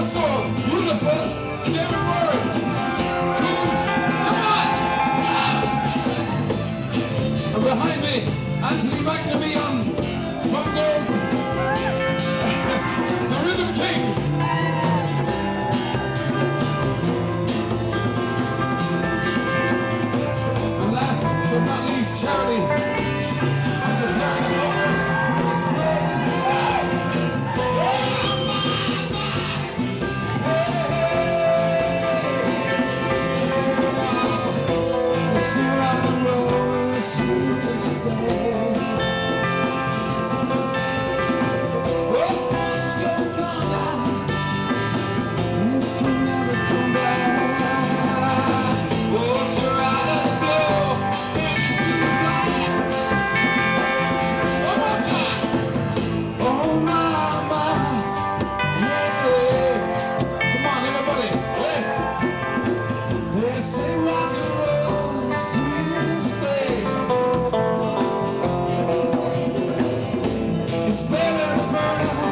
beautiful song, beautiful, every word. Come on! Ah. And behind me, Anthony McNamee on bongos, the Rhythm King. And last but not least, Charity on guitar in the corner. Explode. It's better to burn a